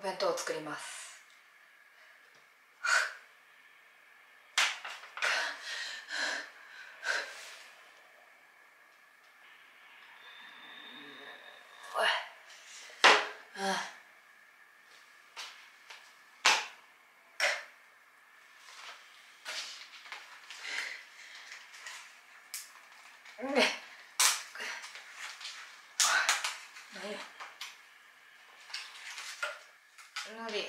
お弁当を作ります。無理。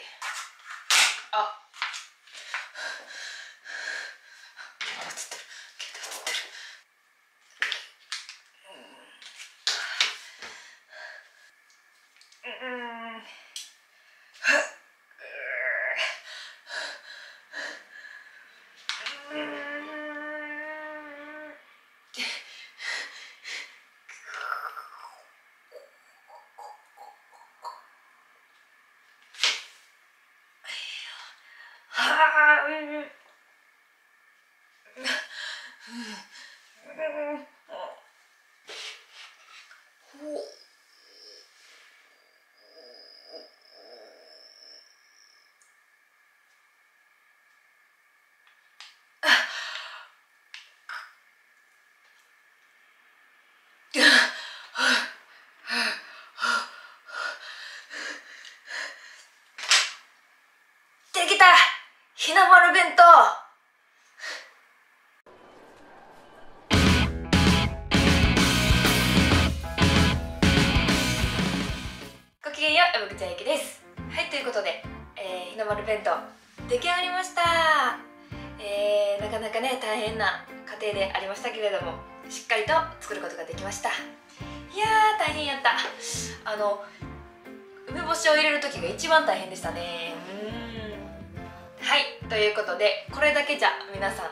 あっ。ひなまる弁当。ごきげんよう、山口あゆきです。はい、ということで、ひなまる弁当出来上がりました。なかなかね、大変な過程でありましたけれども、しっかりと作ることができました。いやー、大変やった。梅干しを入れる時が一番大変でしたね。ということで、これだけじゃ皆さん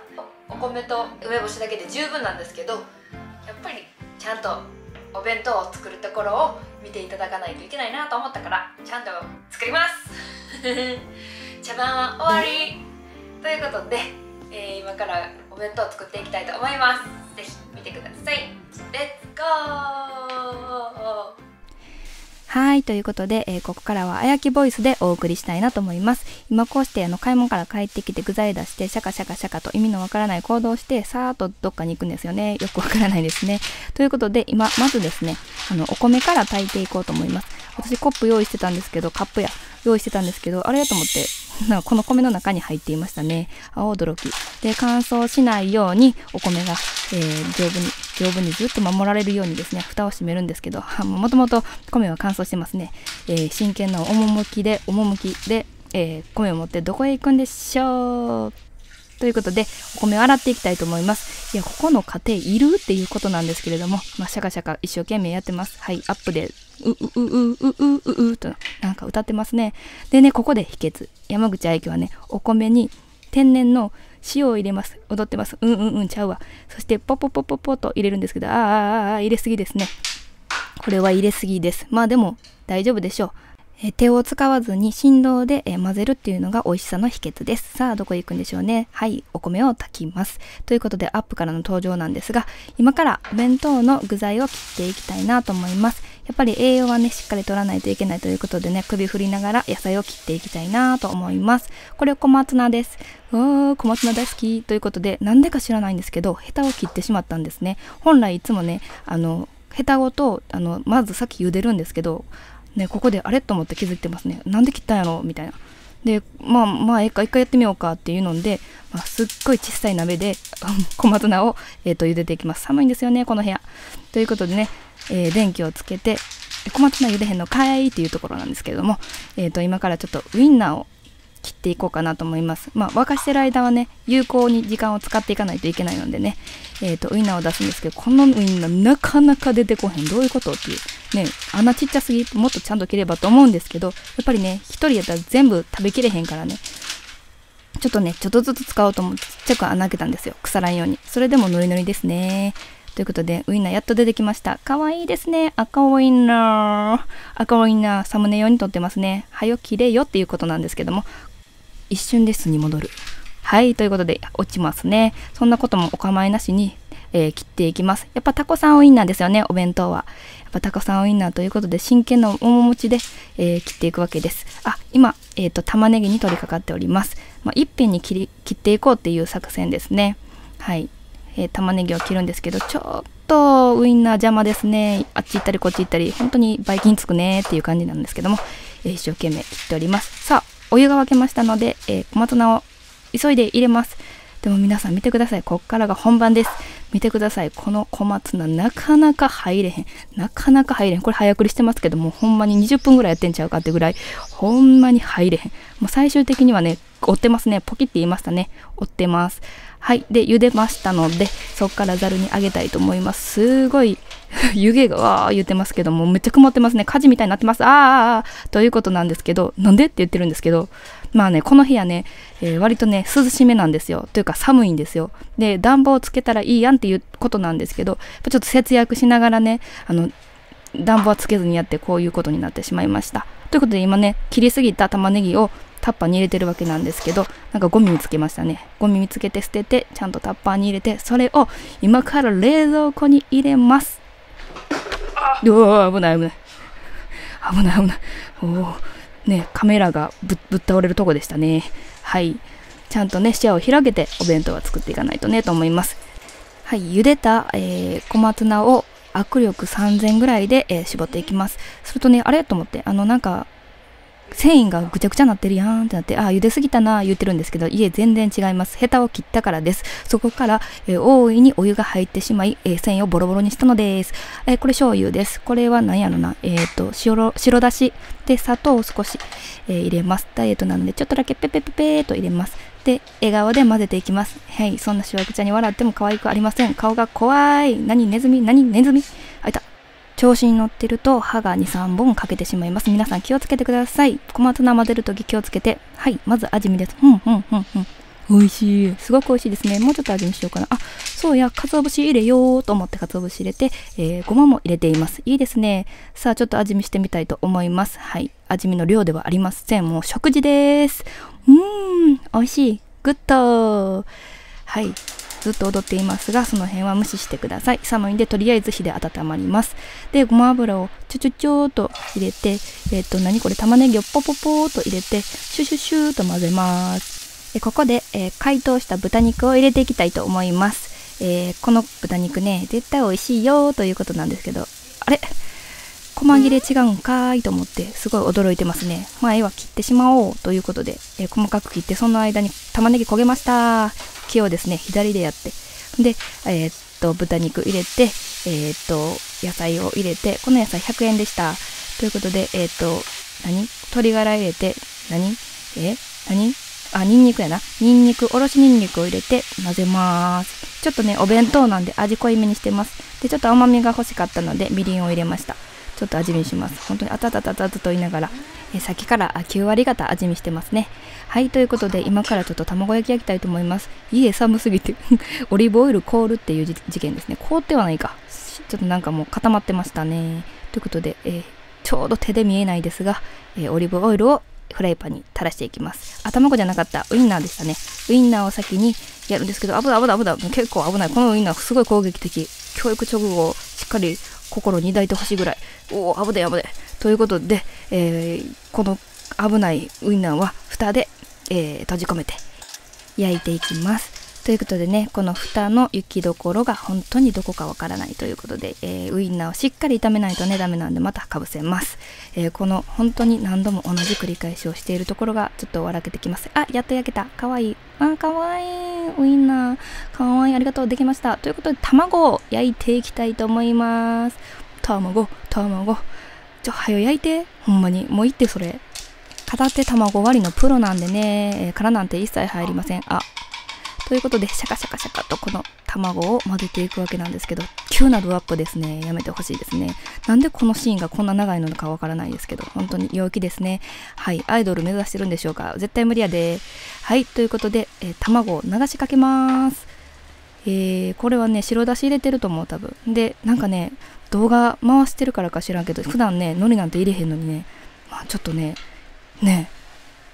お米と梅干しだけで十分なんですけど、やっぱりちゃんとお弁当を作るところを見ていただかないといけないなと思ったから、ちゃんと作ります茶番は終わりということで、今からお弁当を作っていきたいと思います。ぜひ見てください。レッツゴー。はい、ということで、ここからはあやきボイスでお送りしたいなと思います。今こうして買い物から帰ってきて具材出してシャカシャカシャカと意味のわからない行動をしてさーっとどっかに行くんですよね。よくわからないですね。ということで今まずですね、お米から炊いていこうと思います。私コップ用意してたんですけど、カップや用意してたんですけど、あれやと思ってこの米の中に入っていましたね。あ、驚き。で、乾燥しないようにお米が、丈夫にずっと守られるようにですね、蓋を閉めるんですけど、もともと米は乾燥してますね。真剣な趣で、米を持ってどこへ行くんでしょう。ということで、お米を洗っていきたいと思います。いや、ここの家庭いるっていうことなんですけれども、まあ、シャカシャカ一生懸命やってます。はい、アップで、となんか歌ってますね。でね、ここで秘訣。山口あゆきはね、お米に天然の塩を入れます。踊ってます。ちゃうわ。そして、ポポポポポと入れるんですけど、入れすぎですね。これは入れすぎです。まあでも、大丈夫でしょう。手を使わずに振動で混ぜるっていうのが美味しさの秘訣です。さあ、どこへ行くんでしょうね。はい、お米を炊きます。ということで、アップからの登場なんですが、今からお弁当の具材を切っていきたいなと思います。やっぱり栄養はね、しっかり取らないといけないということでね、首振りながら野菜を切っていきたいなと思います。これ小松菜です。小松菜大好きということで、なんでか知らないんですけど、ヘタを切ってしまったんですね。本来いつもね、ヘタごと、まずさっき茹でるんですけど、ね、ここであれと思って気づいてますね。なんで切ったんやろみたいな。で、まあ一回やってみようかっていうので、すっごい小さい鍋で小松菜を、茹でていきます。寒いんですよね、この部屋。ということでね、電気をつけて、小松菜茹でへんのかいっていうところなんですけれども、今からちょっとウインナーを切っていこうかなと思います。まあ、沸かしてる間はね、有効に時間を使っていかないといけないのでね、ウインナーを出すんですけど、このウインナーなかなか出てこへん。どういうことっていう。ね、穴ちっちゃすぎ、もっとちゃんと切ればと思うんですけど、やっぱりね、一人やったら全部食べきれへんからね、ちょっとずつ使おうと思って、ちっちゃく穴開けたんですよ。腐らんように。それでもノリノリですね。ということで、ウインナーやっと出てきました。かわいいですね。赤ウインナー。赤ウインナー、サムネ用に撮ってますね。はよ、切れよっていうことなんですけども、一瞬レッスンに戻る。はい、ということで、落ちますね。そんなこともお構いなしに、切っていきます。やっぱタコさんウインナーですよね、お弁当は。やっぱタコさんウインナーということで、真剣な面持ちで、切っていくわけです。あ、今、玉ねぎに取り掛かっております。まあ、いっぺんに切っていこうっていう作戦ですね。はい。玉ねぎを切るんですけど、ちょっとウインナー邪魔ですね。あっち行ったりこっち行ったり、本当にばい菌つくねーっていう感じなんですけども、一生懸命切っております。さあ、お湯が沸けましたので、小松菜を急いで入れます。でも皆さん見てください。こっからが本番です。見てください。この小松菜、なかなか入れへん。なかなか入れへん。これ早送りしてますけども、ほんまに20分ぐらいやってんちゃうかってぐらい、ほんまに入れへん。もう最終的にはね、折ってますね。ポキって言いましたね。折ってます。はい。で、茹でましたので、そっからざるにあげたいと思います。すごい、湯気がわー言ってますけども、めっちゃ曇ってますね。火事みたいになってます。ということなんですけど、なんでって言ってるんですけど、まあね、この部屋ね、割とね、涼しめなんですよ。というか寒いんですよ。で、暖房をつけたらいいやんっていうことなんですけど、ちょっと節約しながらね、暖房はつけずにやって、こういうことになってしまいました。ということで今ね、切りすぎた玉ねぎをタッパーに入れてるわけなんですけど、なんかゴミ見つけましたね。ゴミ見つけて捨てて、ちゃんとタッパーに入れて、それを今から冷蔵庫に入れます。うわー、危ない危ない。危ない危ない。おー。ね、カメラがぶっ倒れるとこでしたね。はい。ちゃんとね、視野を広げてお弁当は作っていかないとね、と思います。はい。茹でた、小松菜を握力3000ぐらいで、絞っていきます。するとね、あれと思って、なんか、繊維がぐちゃぐちゃなってるやんってなって、ああ、茹ですぎたな、言ってるんですけど、いえ、全然違います。ヘタを切ったからです。そこから、大いにお湯が入ってしまい、繊維をボロボロにしたのです。これ醤油です。これは何やろな、白だしで砂糖を少し、入れます。ダイエットなので、ちょっとだけペペペペーと入れます。で、笑顔で混ぜていきます。はい、そんなしわくちゃに笑っても可愛くありません。顔が怖い。何ネズミ？何ネズミ？あいた。調子に乗ってると歯が2、3本かけてしまいます。皆さん気をつけてください。小松菜混ぜるとき気をつけて。はい、まず味見です。美味しい。すごく美味しいですね。もうちょっと味見しようかな。あ、そうや、鰹節入れようと思って鰹節入れて、ごまも入れています。いいですね。さあ、ちょっと味見してみたいと思います。はい、味見の量ではありません。もう食事です。美味しい。グッド。はい。ずっと踊っていますが、その辺は無視してください。寒いんで、とりあえず火で温まります。で、ごま油をちょちょちょーと入れて、何これ、玉ねぎをポポポーと入れて、シュシュシューと混ぜます。ここで、解凍した豚肉を入れていきたいと思います。この豚肉ね、絶対美味しいよーということなんですけど、あれ？細切れ違うんかーいと思って、すごい驚いてますね。前は切ってしまおうということで、細かく切って、その間に玉ねぎ焦げましたー。気をですね、左でやって。で、豚肉入れて、野菜を入れて、この野菜100円でした。ということで、鶏ガラ入れて、ニンニクやな。おろしニンニクを入れて混ぜます。ちょっとね、お弁当なんで味濃いめにしてます。で、ちょっと甘みが欲しかったので、みりんを入れました。ちょっと味見します。本当にあたたたたたと言いながら、さっきから9割方味見してますね。はい、ということで、今からちょっと卵焼き焼きたいと思います。いえ、寒すぎて、オリーブオイル凍るっていう事件ですね。凍ってはないか。ちょっとなんかもう固まってましたね。ということで、ちょうど手で見えないですが、オリーブオイルをフライパンに垂らしていきます。あ、卵じゃなかった。ウインナーでしたね。ウインナーを先にやるんですけど、危ない。結構危ない。このウインナーすごい攻撃的。教育直後をしっかり心に抱いてほしいぐらい。おお、危ない。ということで、この危ないウインナーは蓋で、閉じ込めて焼いていきます。ということでね、この蓋の行きどころが本当にどこかわからないということで、ウインナーをしっかり炒めないとね、ダメなんでまたかぶせます。この本当に何度も同じ繰り返しをしているところがちょっと笑けてきます。あ、やっと焼けた。かわいい。あ、かわいい。ウインナー。かわいい。ありがとう。できました。ということで、卵を焼いていきたいと思います。卵。はよ焼いて。ほんまに。もういいって、それ。片手卵割りのプロなんでね、殻なんて一切入りません。あ。ということで、シャカシャカシャカとこの卵を混ぜていくわけなんですけど、急なドアップですね。やめてほしいですね。なんでこのシーンがこんな長いのかわからないですけど、本当に陽気ですね。はい。アイドル目指してるんでしょうか。絶対無理やで。はい。ということで、卵を流しかけます。これはね、白だし入れてると思う、多分。で、なんかね、動画回してるからか知らんけど、普段ね、海苔なんて入れへんのにね、まあちょっとね、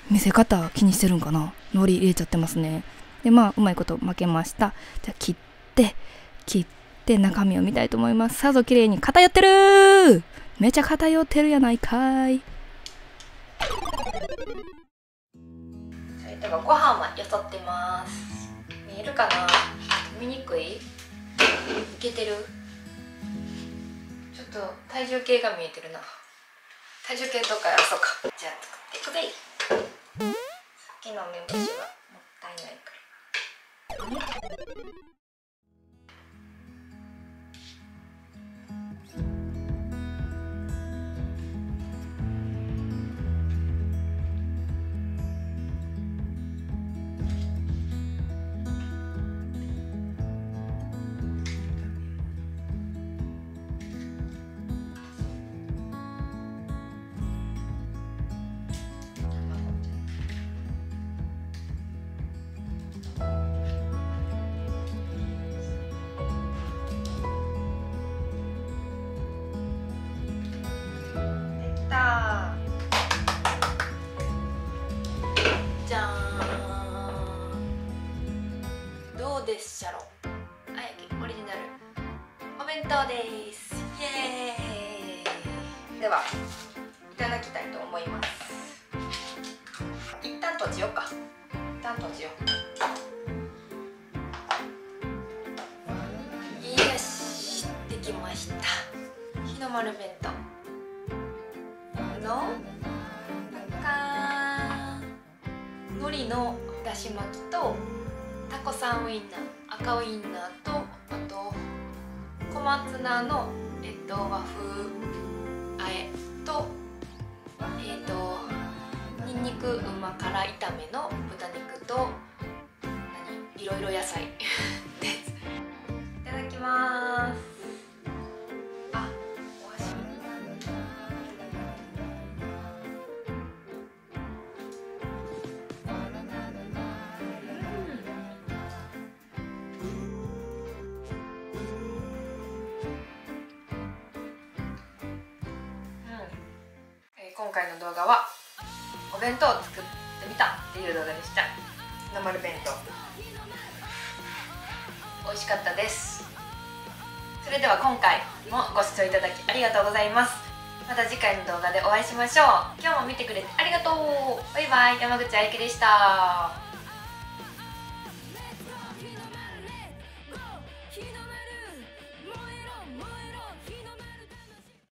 見せ方気にしてるんかな。海苔入れちゃってますね。で、まあ、うまいこと負けました。じゃあ、切って、切って中身を見たいと思います。さぞ綺麗に偏ってるー、めちゃ偏ってるやないかーい。それではご飯はよそってます。見えるかな、見にくい、いけてる。ちょっと体重計が見えてるな。体重計とかやらそうか。じゃあ作っていくぜ。さっきの梅干しはもったいないから。でっしゃろ、あやきオリジナルお弁当です。イエーイ。ではいただきたいと思います。一旦閉じようか。一旦閉じよう。よし、できました。日の丸弁当の海苔のだし巻きとタコさんウインナー、赤ウインナーと、あと小松菜の和風あえと、にんにく旨辛炒めの豚肉と、何いろいろ野菜です。いただきます。あ、お箸。今回の動画はお弁当を作ってみたっていう動画でした。日の丸弁当、美味しかったです。それでは今回もご視聴いただきありがとうございます。また次回の動画でお会いしましょう。今日も見てくれてありがとう。バイバイ。山口あゆきでした。